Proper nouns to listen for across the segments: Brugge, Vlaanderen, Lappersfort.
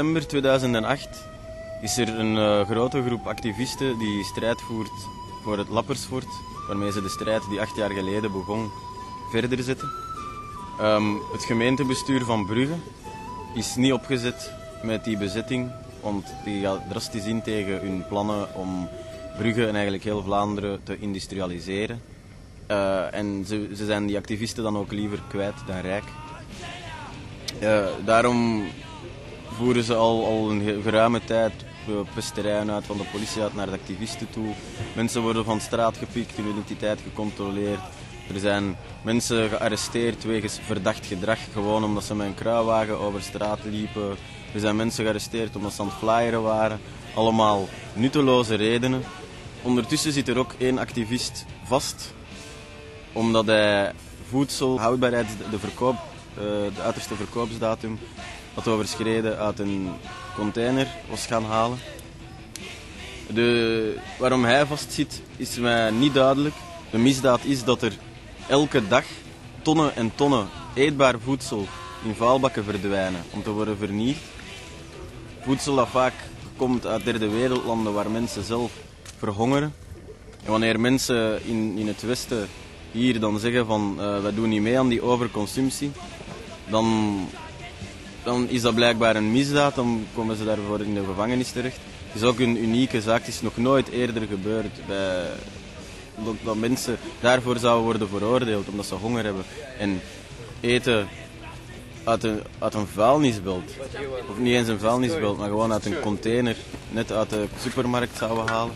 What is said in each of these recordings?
september 2008 is er een grote groep activisten die strijd voert voor het Lappersfort, waarmee ze de strijd die 8 jaar geleden begon verder zetten. Het gemeentebestuur van Brugge is niet opgezet met die bezetting, want die gaat drastisch in tegen hun plannen om Brugge en eigenlijk heel Vlaanderen te industrialiseren. En ze zijn die activisten dan ook liever kwijt dan rijk. Daarom voeren ze al een geruime tijd pesterijen uit, van de politie uit naar de activisten toe. Mensen worden van straat gepikt, hun identiteit gecontroleerd. Er zijn mensen gearresteerd wegens verdacht gedrag, gewoon omdat ze met een kruiwagen over straat liepen. Er zijn mensen gearresteerd omdat ze aan het flyeren waren. Allemaal nutteloze redenen. Ondertussen zit er ook 1 activist vast, omdat hij voedselhoudbaarheid, de uiterste verkoopsdatum, had overschreden, uit een container was gaan halen. Waarom hij vastzit is mij niet duidelijk. De misdaad is dat er elke dag tonnen en tonnen eetbaar voedsel in vuilbakken verdwijnen om te worden vernietigd. Voedsel dat vaak komt uit derde wereldlanden waar mensen zelf verhongeren. En wanneer mensen in het Westen hier dan zeggen van wij doen niet mee aan die overconsumptie, dan is dat blijkbaar een misdaad, dan komen ze daarvoor in de gevangenis terecht. Het is ook een unieke zaak, het is nog nooit eerder gebeurd dat mensen daarvoor zouden worden veroordeeld, omdat ze honger hebben en eten uit een vuilnisbelt, of niet eens een vuilnisbelt, maar gewoon uit een container, net uit de supermarkt zouden halen.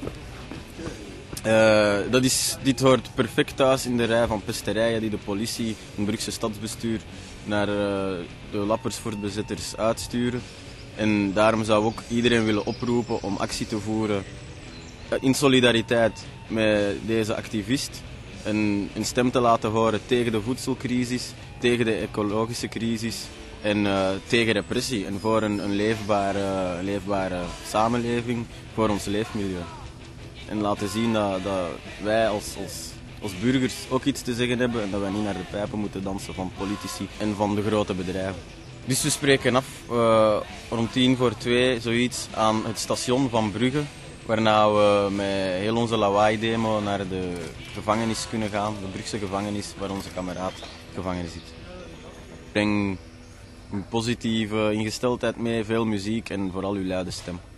Dit hoort perfect thuis in de rij van pesterijen die de politie en het Brugse stadsbestuur naar de Lappersfortbezitters uitsturen. En daarom zou ook iedereen willen oproepen om actie te voeren in solidariteit met deze activist. En een stem te laten horen tegen de voedselcrisis, tegen de ecologische crisis en tegen repressie. En voor een leefbare samenleving, voor ons leefmilieu. En laten zien dat wij als burgers ook iets te zeggen hebben en dat wij niet naar de pijpen moeten dansen van politici en van de grote bedrijven. Dus we spreken af rond 1:45 zoiets aan het station van Brugge, waarna we met heel onze lawaai-demo naar de gevangenis kunnen gaan, de Brugse gevangenis waar onze kameraad gevangen zit. Breng een positieve ingesteldheid mee, veel muziek en vooral uw luide stem.